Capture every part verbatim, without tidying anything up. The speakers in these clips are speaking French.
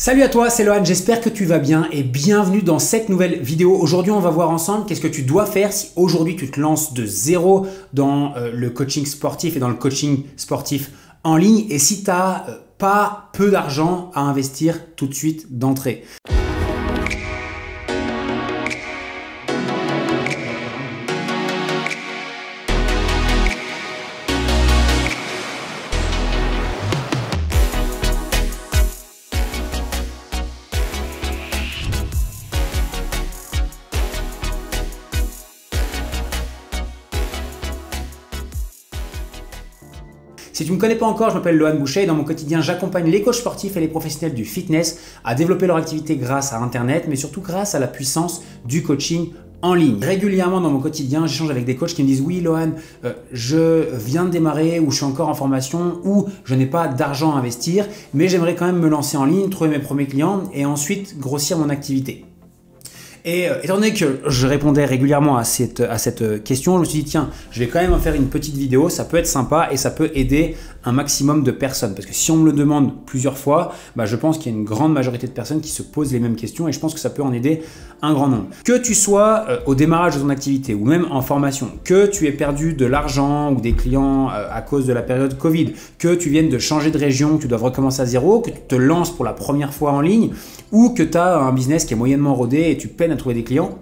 Salut à toi, c'est Loan, j'espère que tu vas bien et bienvenue dans cette nouvelle vidéo. Aujourd'hui, on va voir ensemble qu'est-ce que tu dois faire si aujourd'hui tu te lances de zéro dans le coaching sportif et dans le coaching sportif en ligne et si tu n'as pas peu d'argent à investir tout de suite d'entrée. Si tu ne me connais pas encore, je m'appelle Loan Boucher et dans mon quotidien, j'accompagne les coachs sportifs et les professionnels du fitness à développer leur activité grâce à Internet, mais surtout grâce à la puissance du coaching en ligne. Régulièrement dans mon quotidien, j'échange avec des coachs qui me disent « Oui, Loan, euh, je viens de démarrer ou je suis encore en formation ou je n'ai pas d'argent à investir, mais j'aimerais quand même me lancer en ligne, trouver mes premiers clients et ensuite grossir mon activité. » Et euh, étant donné que je répondais régulièrement à cette, à cette question, je me suis dit tiens, je vais quand même en faire une petite vidéo, ça peut être sympa et ça peut aider un maximum de personnes. Parce que si on me le demande plusieurs fois, bah, je pense qu'il y a une grande majorité de personnes qui se posent les mêmes questions et je pense que ça peut en aider un grand nombre. Que tu sois euh, au démarrage de ton activité ou même en formation, que tu aies perdu de l'argent ou des clients euh, à cause de la période Covid, que tu viennes de changer de région, que tu dois recommencer à zéro, que tu te lances pour la première fois en ligne ou que tu as un business qui est moyennement rodé et tu peines à trouver des clients,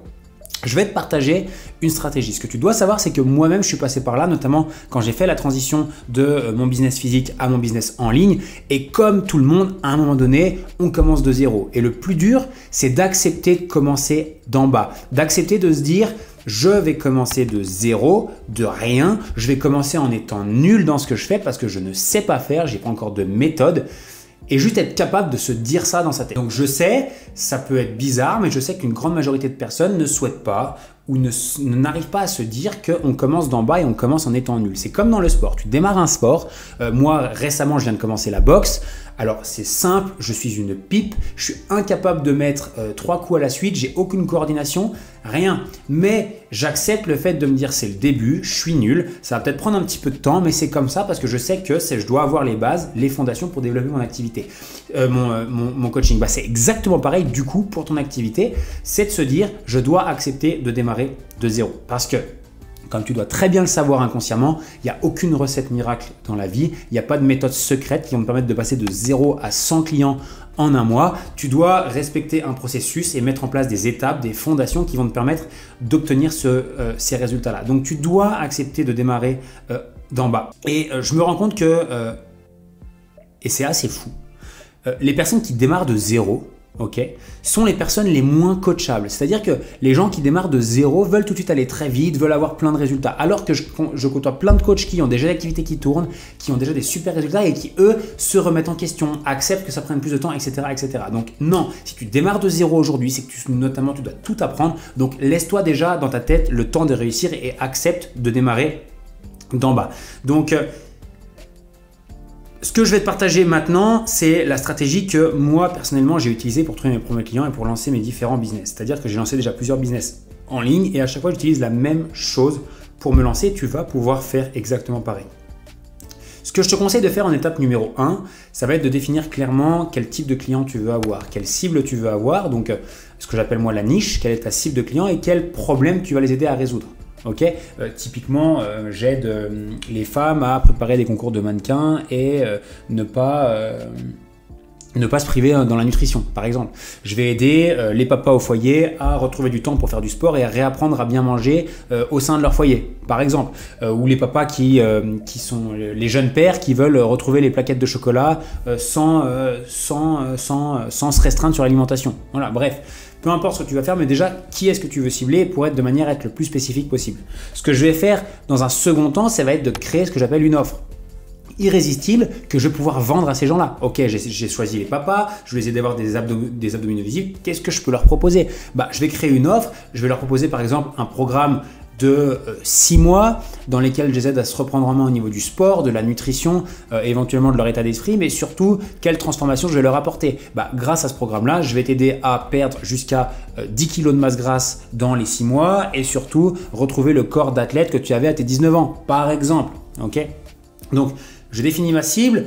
je vais te partager une stratégie. Ce que tu dois savoir, c'est que moi-même, je suis passé par là, notamment quand j'ai fait la transition de mon business physique à mon business en ligne. Et comme tout le monde, à un moment donné, on commence de zéro. Et le plus dur, c'est d'accepter de commencer d'en bas, d'accepter de se dire je vais commencer de zéro, de rien, je vais commencer en étant nul dans ce que je fais parce que je ne sais pas faire, j'ai pas encore de méthode. Et juste être capable de se dire ça dans sa tête. Donc je sais, ça peut être bizarre, mais je sais qu'une grande majorité de personnes ne souhaitent pas ou n'arrivent pas à se dire qu'on commence d'en bas et on commence en étant nul. C'est comme dans le sport, tu démarres un sport. Euh, moi, récemment, je viens de commencer la boxe. Alors c'est simple, je suis une pipe, je suis incapable de mettre euh, trois coups à la suite, j'ai aucune coordination, rien. Mais j'accepte le fait de me dire c'est le début, je suis nul, ça va peut-être prendre un petit peu de temps, mais c'est comme ça parce que je sais que je dois avoir les bases, les fondations pour développer mon activité, euh, mon, euh, mon, mon coaching. Bah, c'est exactement pareil du coup pour ton activité, c'est de se dire je dois accepter de démarrer de zéro parce que comme tu dois très bien le savoir inconsciemment, il n'y a aucune recette miracle dans la vie. Il n'y a pas de méthode secrète qui vont te permettre de passer de zéro à cent clients en un mois. Tu dois respecter un processus et mettre en place des étapes, des fondations qui vont te permettre d'obtenir ce, euh, ces résultats-là. Donc, tu dois accepter de démarrer euh, d'en bas. Et euh, je me rends compte que, euh, et c'est assez fou, euh, les personnes qui démarrent de zéro, Okay, sont les personnes les moins coachables. C'est-à-dire que les gens qui démarrent de zéro veulent tout de suite aller très vite, veulent avoir plein de résultats. Alors que je, je côtoie plein de coachs qui ont déjà l'activité qui tourne, qui ont déjà des super résultats et qui, eux, se remettent en question, acceptent que ça prenne plus de temps, et cetera et cetera. Donc non, si tu démarres de zéro aujourd'hui, c'est que tu, notamment tu dois tout apprendre. Donc laisse-toi déjà dans ta tête le temps de réussir et accepte de démarrer d'en bas. Donc, euh, ce que je vais te partager maintenant, c'est la stratégie que moi personnellement j'ai utilisée pour trouver mes premiers clients et pour lancer mes différents business. C'est-à-dire que j'ai lancé déjà plusieurs business en ligne et à chaque fois j'utilise la même chose pour me lancer. Tu vas pouvoir faire exactement pareil. Ce que je te conseille de faire en étape numéro un, ça va être de définir clairement quel type de client tu veux avoir, quelle cible tu veux avoir, donc ce que j'appelle moi la niche, quelle est ta cible de client et quel problème tu vas les aider à résoudre. Ok, euh, typiquement, euh, j'aide euh, les femmes à préparer des concours de mannequins et euh, ne pas euh, ne pas se priver dans la nutrition, par exemple. Je vais aider euh, les papas au foyer à retrouver du temps pour faire du sport et à réapprendre à bien manger euh, au sein de leur foyer, par exemple. Euh, ou les papas qui euh, qui sont les jeunes pères qui veulent retrouver les plaquettes de chocolat euh, sans euh, sans euh, sans euh, sans se restreindre sur l'alimentation. Voilà, bref. Peu importe ce que tu vas faire, mais déjà, qui est-ce que tu veux cibler pour être de manière à être le plus spécifique possible. Ce que je vais faire dans un second temps, ça va être de créer ce que j'appelle une offre irrésistible que je vais pouvoir vendre à ces gens-là. Ok, j'ai choisi les papas, je les ai d'avoir des, abdo des abdominaux visibles, qu'est-ce que je peux leur proposer? Bah, je vais créer une offre, je vais leur proposer par exemple un programme de six mois dans lesquels je les aide à se reprendre en main au niveau du sport, de la nutrition, euh, éventuellement de leur état d'esprit, mais surtout quelle transformation je vais leur apporter. Bah, grâce à ce programme-là, je vais t'aider à perdre jusqu'à euh, dix kilos de masse grasse dans les six mois et surtout retrouver le corps d'athlète que tu avais à tes dix-neuf ans, par exemple. Ok, donc, je définis ma cible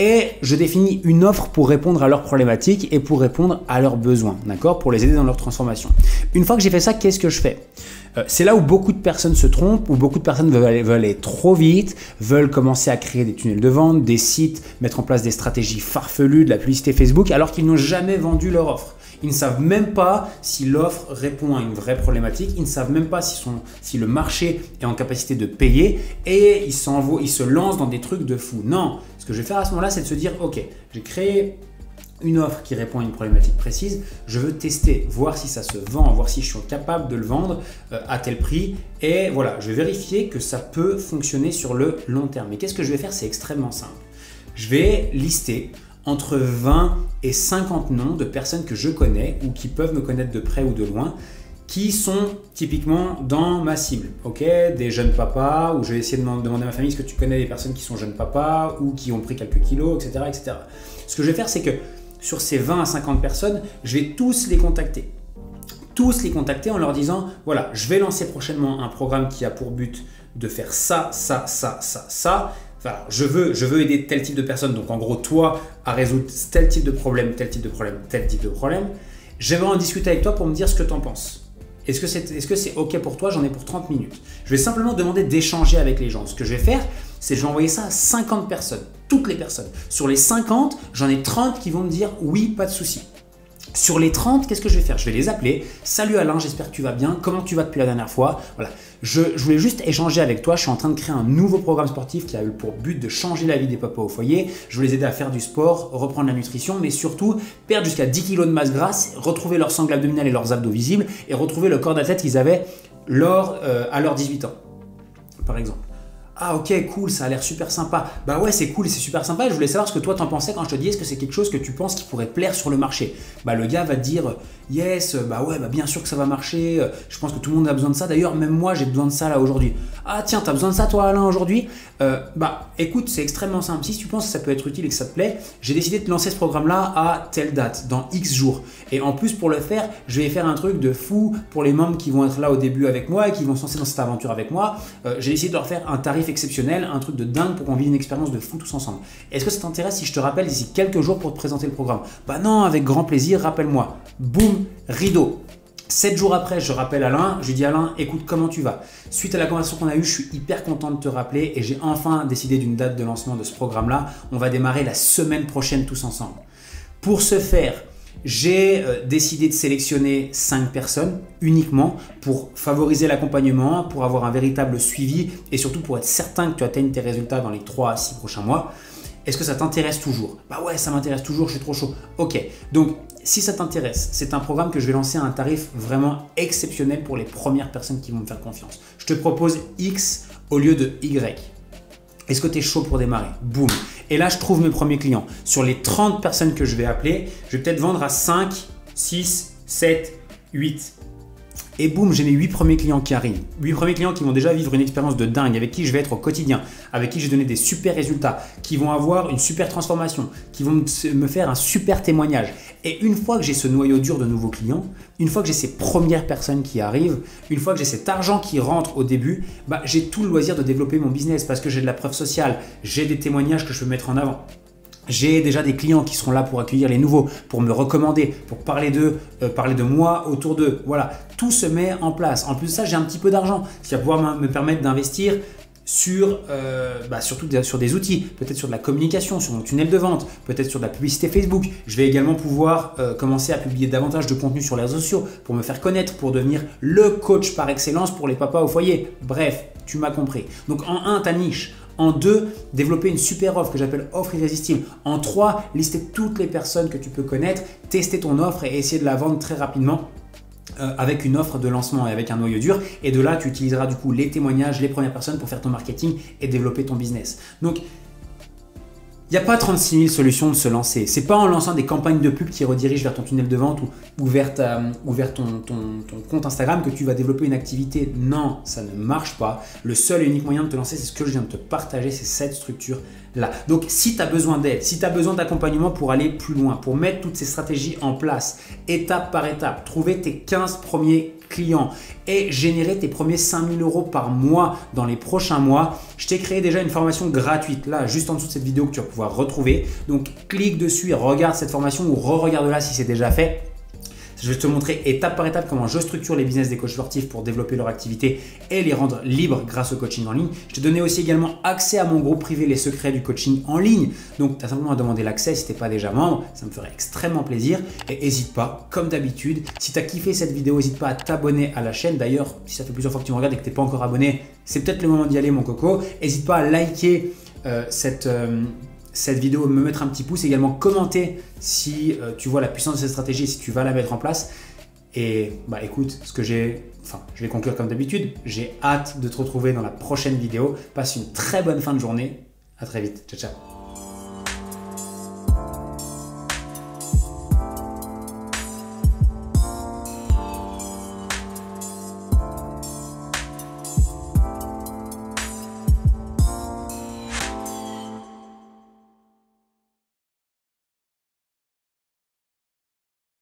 et je définis une offre pour répondre à leurs problématiques et pour répondre à leurs besoins, d'accord, pour les aider dans leur transformation. Une fois que j'ai fait ça, qu'est-ce que je fais? euh, C'est là où beaucoup de personnes se trompent, où beaucoup de personnes veulent aller, veulent aller trop vite, veulent commencer à créer des tunnels de vente, des sites, mettre en place des stratégies farfelues, de la publicité Facebook, alors qu'ils n'ont jamais vendu leur offre. Ils ne savent même pas si l'offre répond à une vraie problématique, ils ne savent même pas si, son, si le marché est en capacité de payer, et ils, ils se lancent dans des trucs de fou. Non, ce que je vais faire à ce moment-là, c'est de se dire, ok, j'ai créé une offre qui répond à une problématique précise, je veux tester, voir si ça se vend, voir si je suis capable de le vendre à tel prix, et voilà, je vais vérifier que ça peut fonctionner sur le long terme. Mais qu'est-ce que je vais faire? C'est extrêmement simple. Je vais lister entre vingt et cinquante noms de personnes que je connais ou qui peuvent me connaître de près ou de loin, qui sont typiquement dans ma cible, ok, des jeunes papas, ou je vais essayer de demander à ma famille, est-ce que tu connais des personnes qui sont jeunes papas ou qui ont pris quelques kilos, et cetera, et cetera. Ce que je vais faire, c'est que sur ces vingt à cinquante personnes, je vais tous les contacter. Tous les contacter en leur disant, voilà, je vais lancer prochainement un programme qui a pour but de faire ça, ça, ça, ça, ça. Voilà, je veux, je veux aider tel type de personne, donc en gros toi à résoudre tel type de problème, tel type de problème, tel type de problème. J'aimerais en discuter avec toi pour me dire ce que tu en penses. Est-ce que c'est, est-ce que c'est ok pour toi? J'en ai pour trente minutes. Je vais simplement demander d'échanger avec les gens. Ce que je vais faire, c'est que je vais envoyer ça à cinquante personnes, toutes les personnes. Sur les cinquante, j'en ai trente qui vont me dire oui, pas de souci. Sur les trente, qu'est-ce que je vais faire? Je vais les appeler. Salut Alain, j'espère que tu vas bien. Comment tu vas depuis la dernière fois? Voilà. Je, je voulais juste échanger avec toi. Je suis en train de créer un nouveau programme sportif qui a eu pour but de changer la vie des papas au foyer. Je veux les aider à faire du sport, reprendre la nutrition, mais surtout perdre jusqu'à dix kilos de masse grasse, retrouver leur sangle abdominale et leurs abdos visibles et retrouver le corps d'athlète qu'ils avaient lors, euh, à leurs dix-huit ans, par exemple. Ah ok, cool, ça a l'air super sympa. Bah ouais, c'est cool, c'est super sympa. Je voulais savoir ce que toi t'en pensais quand je te dis, est-ce que c'est quelque chose que tu penses qui pourrait plaire sur le marché? Bah le gars va te dire, yes, bah ouais, bah bien sûr que ça va marcher. Je pense que tout le monde a besoin de ça. D'ailleurs, même moi, j'ai besoin de ça là aujourd'hui. Ah tiens, t'as besoin de ça toi Alain aujourd'hui? euh, Bah écoute, c'est extrêmement simple. Si tu penses que ça peut être utile et que ça te plaît, j'ai décidé de te lancer ce programme-là à telle date, dans X jours. Et en plus, pour le faire, je vais faire un truc de fou pour les membres qui vont être là au début avec moi et qui vont se lancer dans cette aventure avec moi. Euh, j'ai décidé de leur faire un tarif exceptionnel, un truc de dingue pour qu'on vive une expérience de fou tous ensemble. Est-ce que ça t'intéresse si je te rappelle d'ici quelques jours pour te présenter le programme? Bah non, avec grand plaisir, rappelle-moi. Boum, rideau. Sept jours après, je rappelle Alain, je lui dis Alain, écoute, comment tu vas? Suite à la conversation qu'on a eue, je suis hyper content de te rappeler et j'ai enfin décidé d'une date de lancement de ce programme-là. On va démarrer la semaine prochaine tous ensemble. Pour ce faire, j'ai décidé de sélectionner cinq personnes uniquement pour favoriser l'accompagnement, pour avoir un véritable suivi et surtout pour être certain que tu atteignes tes résultats dans les trois à six prochains mois. Est-ce que ça t'intéresse toujours? Bah ouais, ça m'intéresse toujours, je suis trop chaud. Ok, donc si ça t'intéresse, c'est un programme que je vais lancer à un tarif vraiment exceptionnel pour les premières personnes qui vont me faire confiance. Je te propose X au lieu de Y. Est-ce que tu es chaud pour démarrer? Boum. Et là, je trouve mes premiers clients. Sur les trente personnes que je vais appeler, je vais peut-être vendre à cinq, six, sept, huit. Et boum, j'ai mes huit premiers clients qui arrivent. huit premiers clients qui vont déjà vivre une expérience de dingue, avec qui je vais être au quotidien, avec qui j'ai donné des super résultats, qui vont avoir une super transformation, qui vont me faire un super témoignage. Et une fois que j'ai ce noyau dur de nouveaux clients, une fois que j'ai ces premières personnes qui arrivent, une fois que j'ai cet argent qui rentre au début, bah, j'ai tout le loisir de développer mon business parce que j'ai de la preuve sociale, j'ai des témoignages que je peux mettre en avant. J'ai déjà des clients qui seront là pour accueillir les nouveaux, pour me recommander, pour parler d'eux, euh, parler de moi autour d'eux. Voilà, tout se met en place. En plus de ça, j'ai un petit peu d'argent qui va pouvoir me permettre d'investir sur, euh, bah, surtout sur des outils, peut-être sur de la communication, sur mon tunnel de vente, peut-être sur de la publicité Facebook. Je vais également pouvoir euh, commencer à publier davantage de contenu sur les réseaux sociaux pour me faire connaître, pour devenir le coach par excellence pour les papas au foyer. Bref, tu m'as compris. Donc en un, ta niche. En deux, développer une super offre que j'appelle offre irrésistible. En trois, lister toutes les personnes que tu peux connaître, tester ton offre et essayer de la vendre très rapidement euh, avec une offre de lancement et avec un noyau dur. Et de là, tu utiliseras du coup les témoignages, les premières personnes pour faire ton marketing et développer ton business. Donc, il n'y a pas trente-six mille solutions de se lancer. Ce n'est pas en lançant des campagnes de pub qui redirigent vers ton tunnel de vente ou, ou vers, ta, ou vers ton, ton, ton compte Instagram que tu vas développer une activité. Non, ça ne marche pas. Le seul et unique moyen de te lancer, c'est ce que je viens de te partager, c'est cette structure là. Donc, si tu as besoin d'aide, si tu as besoin d'accompagnement pour aller plus loin, pour mettre toutes ces stratégies en place, étape par étape, trouver tes quinze premiers clients et générer tes premiers cinq mille euros par mois dans les prochains mois, je t'ai créé déjà une formation gratuite là, juste en dessous de cette vidéo que tu vas pouvoir retrouver. Donc, clique dessus et regarde cette formation ou re-regarde-la si c'est déjà fait. Je vais te montrer étape par étape comment je structure les business des coachs sportifs pour développer leur activité et les rendre libres grâce au coaching en ligne. Je te donnais aussi également accès à mon groupe privé, les secrets du coaching en ligne. Donc, tu as simplement à demander l'accès si tu n'es pas déjà membre. Ça me ferait extrêmement plaisir. Et n'hésite pas, comme d'habitude, si tu as kiffé cette vidéo, n'hésite pas à t'abonner à la chaîne. D'ailleurs, si ça fait plusieurs fois que tu me regardes et que tu n'es pas encore abonné, c'est peut-être le moment d'y aller, mon coco. N'hésite pas à liker euh, cette... Euh, cette vidéo, me mettre un petit pouce, également commenter si euh, tu vois la puissance de cette stratégie, si tu vas la mettre en place. Et bah écoute, ce que j'ai, enfin je vais conclure comme d'habitude, j'ai hâte de te retrouver dans la prochaine vidéo. Passe une très bonne fin de journée, à très vite, ciao ciao.